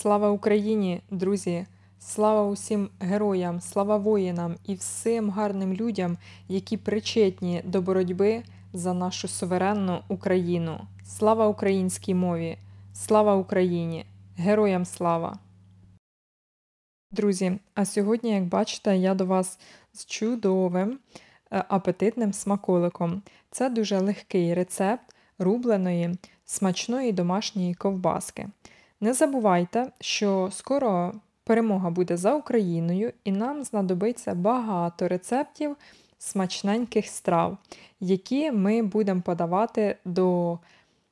Слава Україні, друзі! Слава усім героям, слава воїнам і всім гарним людям, які причетні до боротьби за нашу суверенну Україну. Слава українській мові! Слава Україні! Героям слава! Друзі, а сьогодні, як бачите, я до вас з чудовим апетитним смаколиком. Це дуже легкий рецепт рубленої, смачної домашньої ковбаски. Не забувайте, що скоро перемога буде за Україною і нам знадобиться багато рецептів смачненьких страв, які ми будемо подавати до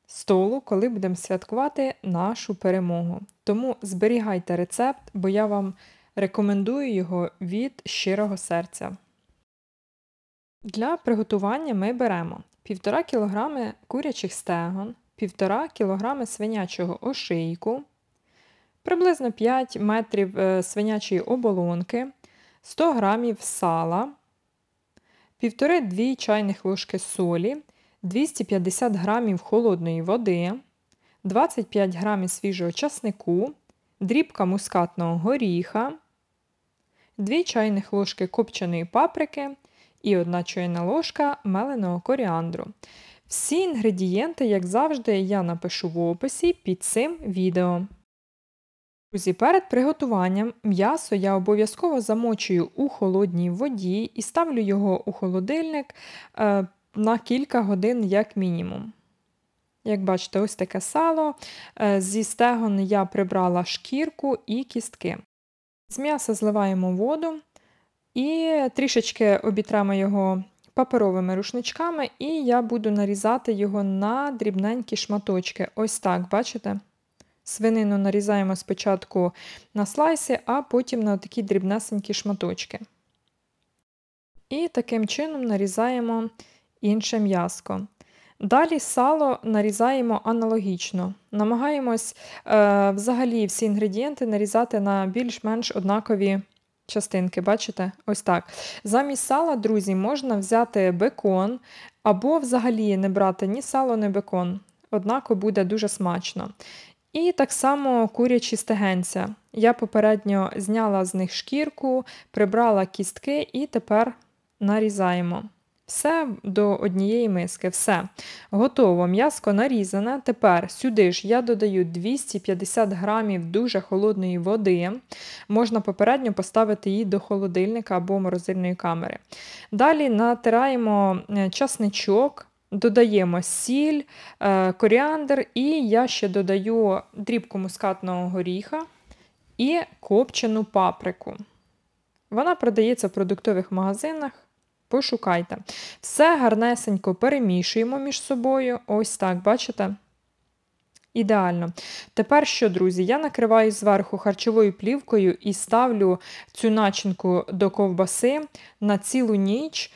столу, коли будемо святкувати нашу перемогу. Тому зберігайте рецепт, бо я вам рекомендую його від щирого серця. Для приготування ми беремо 1,5 кг курячих стегон, 1,5 кг свинячого ошийку, приблизно 5 метрів свинячої оболонки, 100 г сала, 1,5-2 чайних ложки солі, 250 г холодної води, 25 г свіжого часнику, дрібка мускатного горіха, 2 чайних ложки копченої паприки і 1 чайна ложка меленого коріандру. Всі інгредієнти, як завжди, я напишу в описі під цим відео. Друзі, перед приготуванням м'ясо я обов'язково замочую у холодній воді і ставлю його у холодильник на кілька годин як мінімум. Як бачите, ось таке сало. Зі стегон я прибрала шкірку і кістки. З м'яса зливаємо воду і трішечки обітремо його паперовими рушничками, і я буду нарізати його на дрібненькі шматочки. Ось так, бачите? Свинину нарізаємо спочатку на слайси, а потім на такі дрібнесенькі шматочки. І таким чином нарізаємо інше м'яско. Далі сало нарізаємо аналогічно. Намагаємось взагалі всі інгредієнти нарізати на більш-менш однакові частинки, бачите? Ось так. Замість сала, друзі, можна взяти бекон, або взагалі не брати ні сало, ні бекон. Однаково буде дуже смачно. І так само курячі стегенця. Я попередньо зняла з них шкірку, прибрала кістки і тепер нарізаємо. Все до однієї миски. Все. Готово. М'яско нарізане. Тепер сюди ж я додаю 250 грамів дуже холодної води. Можна попередньо поставити її до холодильника або морозильної камери. Далі натираємо часничок, додаємо сіль, коріандр і я ще додаю дрібку мускатного горіха і копчену паприку. Вона продається в продуктових магазинах. Пошукайте. Все гарнесенько перемішуємо між собою. Ось так, бачите? Ідеально. Тепер що, друзі? Я накриваю зверху харчовою плівкою і ставлю цю начинку до ковбаси на цілу ніч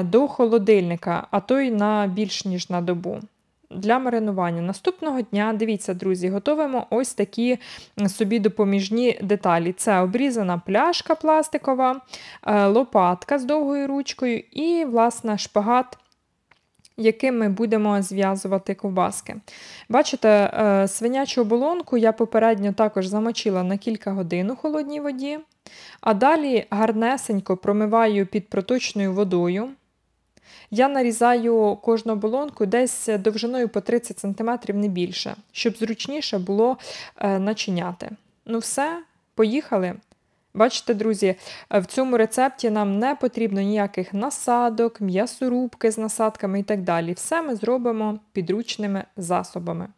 до холодильника, а то й на більш ніж на добу. Для маринування. Наступного дня, дивіться, друзі, готуємо ось такі собі допоміжні деталі. Це обрізана пляшка пластикова, лопатка з довгою ручкою і, власне, шпагат, яким ми будемо зв'язувати ковбаски. Бачите, свинячу оболонку я попередньо також замочила на кілька годин у холодній воді, а далі гарнесенько промиваю під проточною водою. Я нарізаю кожну оболонку десь довжиною по 30 см, не більше, щоб зручніше було начиняти. Ну все, поїхали. Бачите, друзі, в цьому рецепті нам не потрібно ніяких насадок, м'ясорубки з насадками і так далі. Все ми зробимо підручними засобами.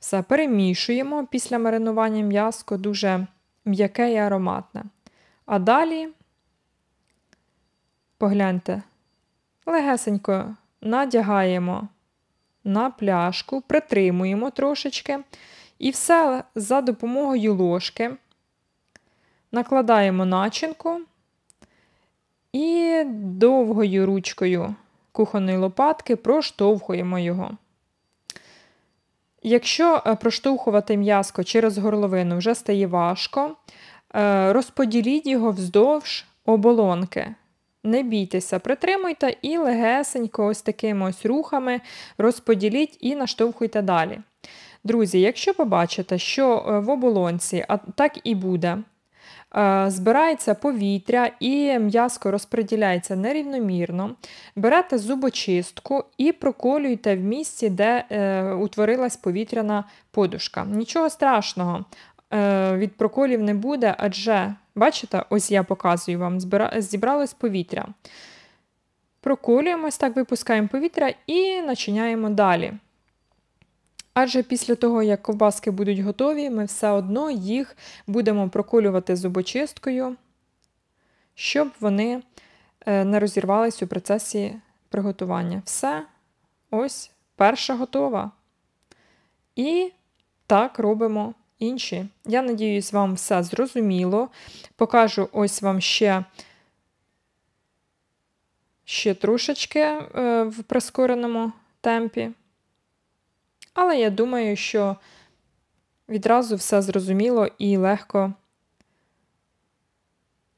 Все, перемішуємо після маринування м'яско, дуже м'яке і ароматне. А далі, погляньте, легесенько надягаємо на пляшку, притримуємо трошечки і все за допомогою ложки накладаємо начинку і довгою ручкою кухонної лопатки проштовхуємо його. Якщо проштовхувати м'яско через горловину вже стає важко, розподіліть його вздовж оболонки. Не бійтеся, притримуйте і легесенько ось такими ось рухами розподіліть і наштовхуйте далі. Друзі, якщо побачите, що в оболонці, а так і буде, збирається повітря і м'язко розподіляється нерівномірно, берете зубочистку і проколюєте в місці, де утворилась повітряна подушка. Нічого страшного від проколів не буде, адже, бачите, ось я показую вам, зібралось повітря. Проколюємось, так випускаємо повітря і начиняємо далі. Адже після того, як ковбаски будуть готові, ми все одно їх будемо проколювати зубочисткою, щоб вони не розірвались у процесі приготування. Все, ось, перша готова. І так робимо інші. Я надіюсь, вам все зрозуміло. Покажу ось вам ще трошечки в прискореному темпі. Але я думаю, що відразу все зрозуміло і легко,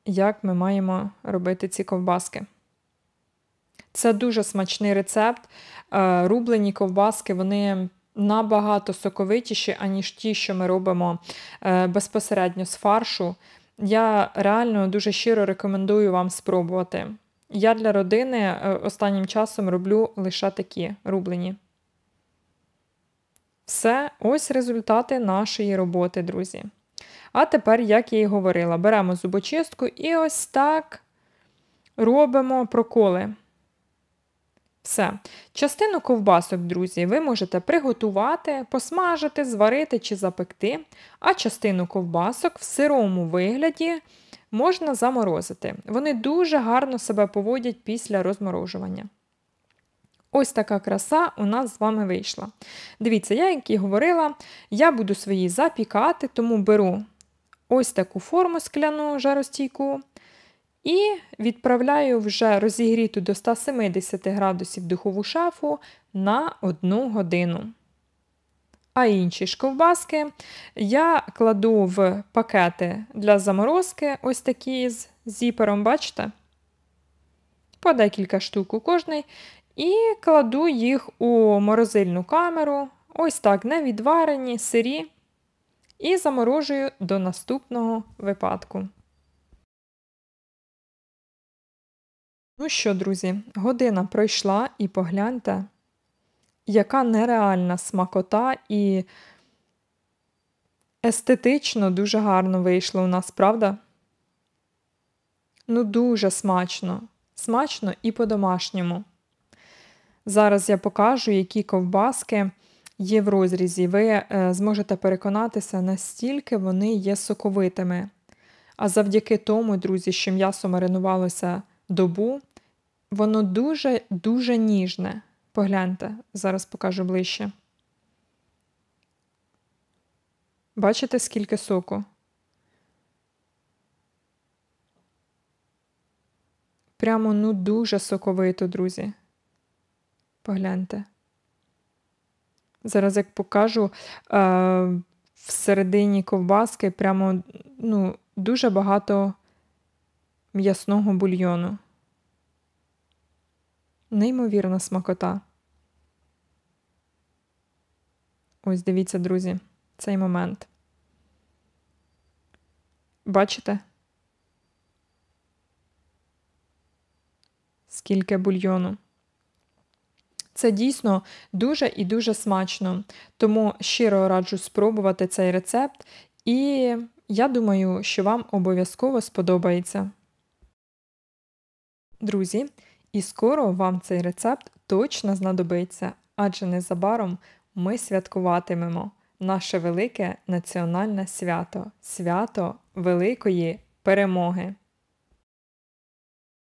як ми маємо робити ці ковбаски. Це дуже смачний рецепт. Рублені ковбаски, вони набагато соковитіші, аніж ті, що ми робимо безпосередньо з фаршу. Я реально дуже щиро рекомендую вам спробувати. Я для родини останнім часом роблю лише такі рублені. Все, ось результати нашої роботи, друзі. А тепер, як я і говорила, беремо зубочистку і ось так робимо проколи. Все. Частину ковбасок, друзі, ви можете приготувати, посмажити, зварити чи запекти, а частину ковбасок в сирому вигляді можна заморозити. Вони дуже гарно себе поводять після розморожування. Ось така краса у нас з вами вийшла. Дивіться, я, як і говорила, я буду свої запікати, тому беру ось таку форму скляну, жаростійку, і відправляю вже розігріту до 170 градусів духову шафу на 1 годину. А інші ж ковбаски я кладу в пакети для заморозки, ось такі з зіпером, бачите? По декілька штук у кожний. І кладу їх у морозильну камеру, ось так, невідварені, сирі, і заморожую до наступного випадку. Ну що, друзі, година пройшла і погляньте, яка нереальна смакота і естетично дуже гарно вийшло у нас, правда? Ну дуже смачно, смачно і по-домашньому. Зараз я покажу, які ковбаски є в розрізі. Ви зможете переконатися, настільки вони є соковитими. А завдяки тому, друзі, що м'ясо маринувалося добу, воно дуже-дуже ніжне. Погляньте, зараз покажу ближче. Бачите, скільки соку? Прямо, ну, дуже соковито, друзі. Погляньте. Зараз, як покажу, всередині ковбаски прямо, ну, дуже багато м'ясного бульйону. Неймовірна смакота. Ось дивіться, друзі, цей момент. Бачите? Скільки бульйону. Це дійсно дуже і дуже смачно, тому щиро раджу спробувати цей рецепт, і я думаю, що вам обов'язково сподобається. Друзі, і скоро вам цей рецепт точно знадобиться, адже незабаром ми святкуватимемо наше велике національне свято – свято Великої Перемоги.